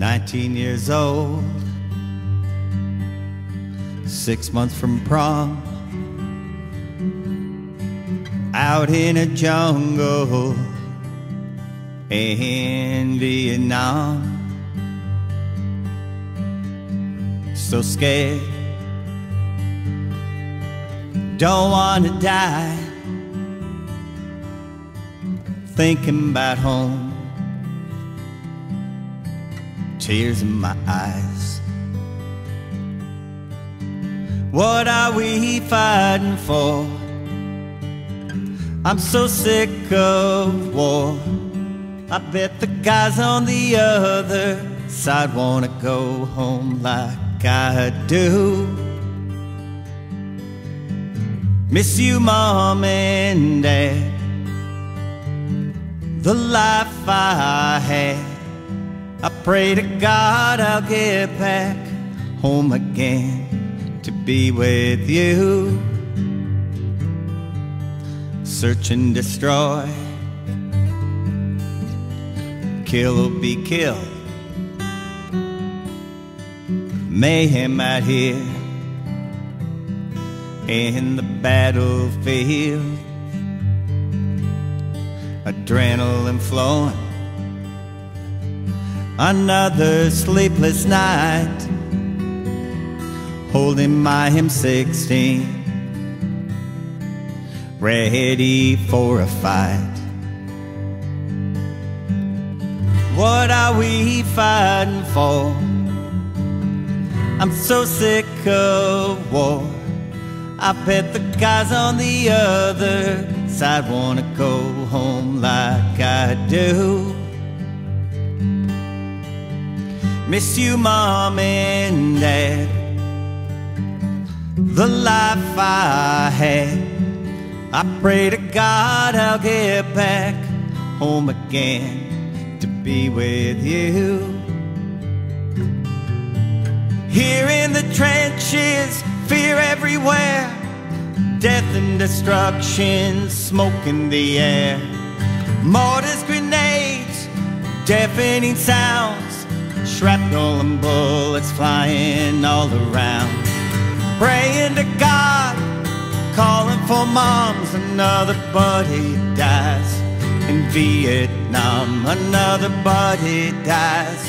19 years old, 6 months from prom, out in a jungle in Vietnam. So scared, don't want to die, thinking about home, tears in my eyes. What are we fighting for? I'm so sick of war. I bet the guys on the other side wanna go home like I do. Miss you, Mom and Dad, the life I had. I pray to God I'll get back home again to be with you. Search and destroy, kill or be killed, mayhem out here in the battlefield. Adrenaline flowing, another sleepless night, holding my M16, ready for a fight. What are we fighting for? I'm so sick of war. I bet the guys on the other side wanna go home like I do. Miss you, Mom and Dad, the life I had. I pray to God I'll get back home again to be with you. Here in the trenches, fear everywhere, death and destruction, smoke in the air, mortars, grenades, deafening sounds, shrapnel and bullets flying all around. Praying to God, calling for moms. Another buddy dies in Vietnam. Another buddy dies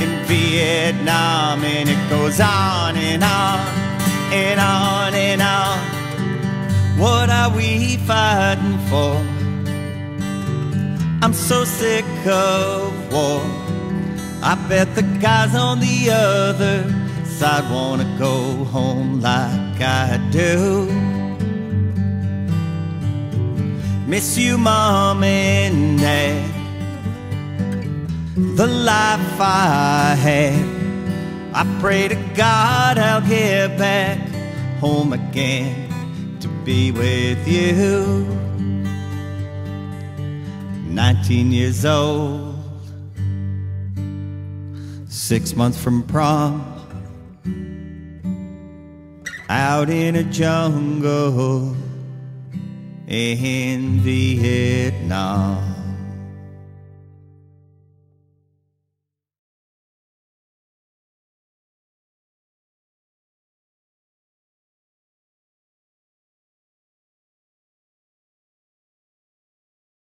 in Vietnam. And it goes on and on and on and on. What are we fighting for? I'm so sick of war. I bet the guys on the other side wanna go home like I do. Miss you, Mom and Dad, the life I had. I pray to God I'll get back home again to be with you. 19 years old, 6 months from prom, out in a jungle in Vietnam.